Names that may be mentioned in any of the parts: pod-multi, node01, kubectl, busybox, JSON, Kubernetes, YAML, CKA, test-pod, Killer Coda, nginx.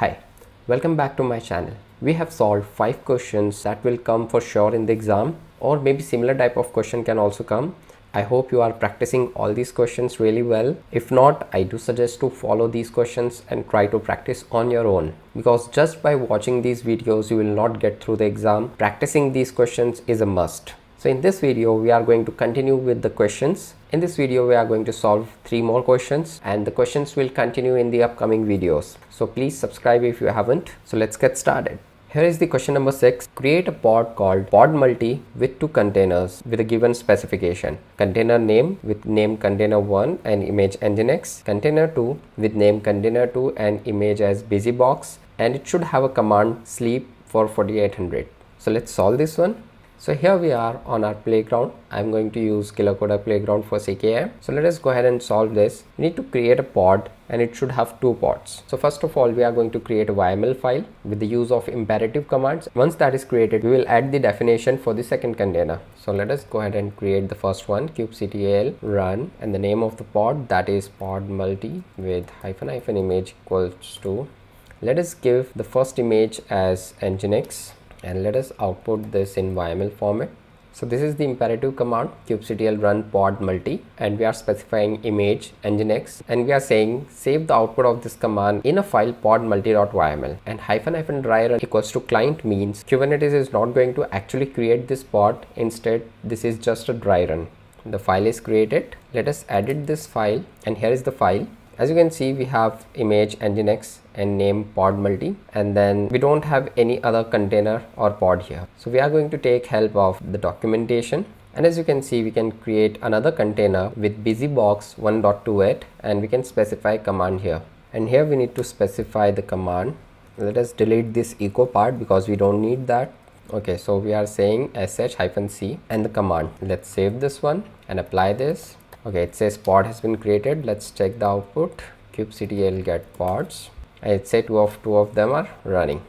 Hi, welcome back to my channel. We have solved 5 questions that will come for sure in the exam, or maybe similar type of question can also come. I hope you are practicing all these questions really well. If not, I do suggest to follow these questions and try to practice on your own, because just by watching these videos you will not get through the exam. Practicing these questions is a must. So in this video we are going to continue with the questions. In this video we are going to solve 3 more questions, and the questions will continue in the upcoming videos. So please subscribe if you haven't. So let's get started. Here is the question number 6. Create a pod called pod multi with 2 containers with a given specification. Container name with name container1 and image nginx. Container2 with name container2 and image as busybox. And it should have a command sleep for 4800. So let's solve this one. So here we are on our playground. I'm going to use Killer Coda playground for CKA. So let us go ahead and solve this. We need to create a pod and it should have 2 pods. So first of all, we are going to create a YAML file with the use of imperative commands. Once that is created, we will add the definition for the second container. So let us go ahead and create the first one, kubectl run, and the name of the pod, that is pod multi with -- image equals to. Let us give the first image as nginx. And let us output this in YAML format. So this is the imperative command, kubectl run pod multi, and we are specifying image nginx, and we are saying save the output of this command in a file pod multi.yml, and -- dry run equals to client means Kubernetes is not going to actually create this pod. Instead, this is just a dry run. The file is created. Let us edit this file, and here is the file. As you can see, we have image nginx and name pod multi, and then we don't have any other container or pod here. So we are going to take help of the documentation, and as you can see, we can create another container with busybox 1.28, and we can specify command here. And here we need to specify the command. Let us delete this echo part because we don't need that. Okay, so we are saying sh -c and the command. Let's save this one and apply this. Okay, it says pod has been created. Let's check the output, kubectl get pods, and it said two of them are running.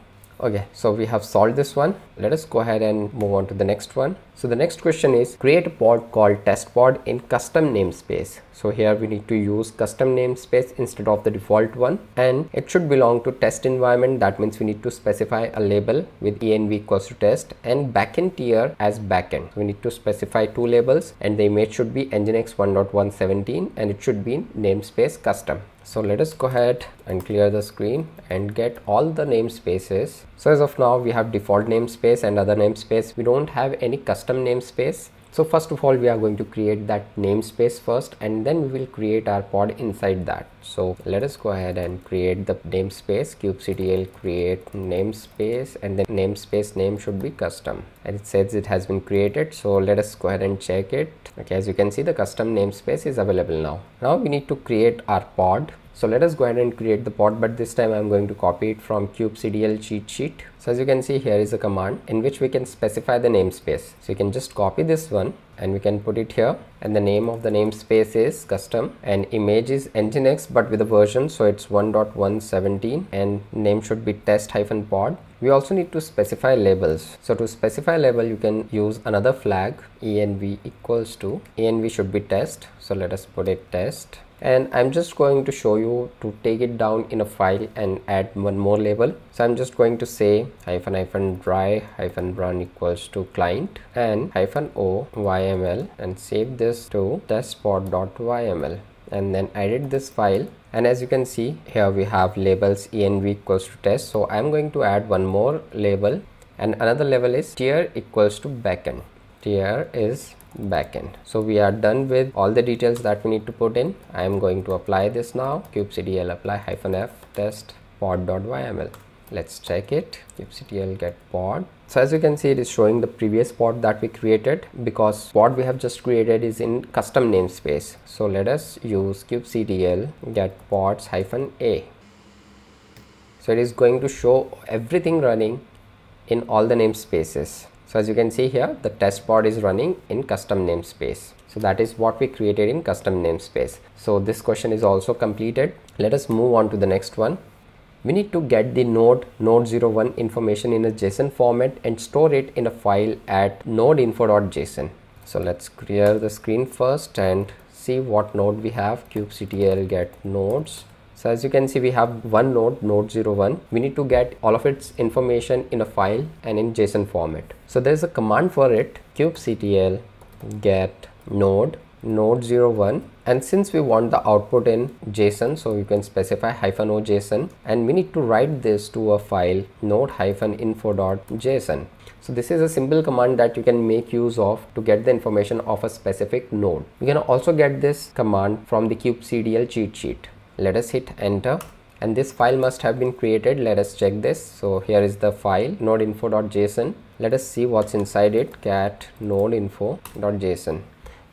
Okay, so we have solved this one. Let us go ahead and move on to the next one. So the next question is create a pod called test pod in custom namespace. So here we need to use custom namespace instead of the default one, and it should belong to test environment. That means we need to specify a label with env equals to test and backend tier as backend. We need to specify 2 labels, and the image should be nginx 1.117, and it should be namespace custom. So let us go ahead and clear the screen and get all the namespaces. So as of now, we have default namespace and other namespace. We don't have any custom namespace. So first of all, we are going to create that namespace first, and then we will create our pod inside that. So let us go ahead and create the namespace, kubectl create namespace, and the namespace name should be custom, and it says it has been created. So let us go ahead and check it. Okay, as you can see, the custom namespace is available now. Now we need to create our pod. So let us go ahead and create the pod, but this time I'm going to copy it from kubectl cheat sheet. So as you can see, here is a command in which we can specify the namespace. So you can just copy this one and we can put it here, and the name of the namespace is custom, and image is nginx but with a version, so it's 1.117, and name should be test-pod. We also need to specify labels. So to specify label, you can use another flag, env equals to, env should be test, so let us put it test. And I'm just going to show you to take it down in a file and add one more label. So I'm just going to say -- dry -- run equals to client and -o yml, and save this to testpod.yml, and then edit this file. And as you can see, here we have labels env equals to test. So I'm going to add one more label, and another label is tier equals to backend. Tier is backend. So we are done with all the details that we need to put in. I am going to apply this now, kubectl apply -f test pod.yml. Let's check it, kubectl get pod. So as you can see, it is showing the previous pod that we created, because pod we have just created is in custom namespace. So let us use kubectl get pods -a. So it is going to show everything running in all the namespaces. So as you can see here, the test pod is running in custom namespace. So that is what we created in custom namespace. So this question is also completed. Let us move on to the next one. We need to get the node 01 information in a JSON format and store it in a file at nodeinfo.json. So let's clear the screen first and see what node we have, kubectl get nodes. So as you can see, we have one node 01. We need to get all of its information in a file and in JSON format. So there's a command for it, kubectl get node 01, and since we want the output in JSON, so you can specify -o JSON, and we need to write this to a file node-info.json. So this is a simple command that you can make use of to get the information of a specific node. You can also get this command from the kubectl cheat sheet. Let us hit enter, and this file must have been created. Let us check this. So here is the file node-info.json. Let us see what's inside it, cat node-info.json.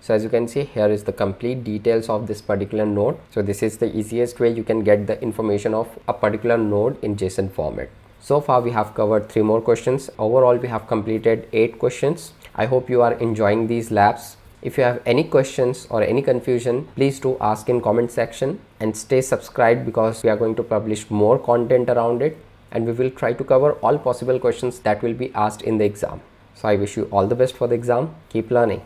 So as you can see, here is the complete details of this particular node. So this is the easiest way you can get the information of a particular node in JSON format. So far we have covered 3 more questions. Overall we have completed 8 questions. I hope you are enjoying these labs. If you have any questions or any confusion, please do ask in comment section, and stay subscribed because we are going to publish more content around it, and we will try to cover all possible questions that will be asked in the exam. So I wish you all the best for the exam. Keep learning.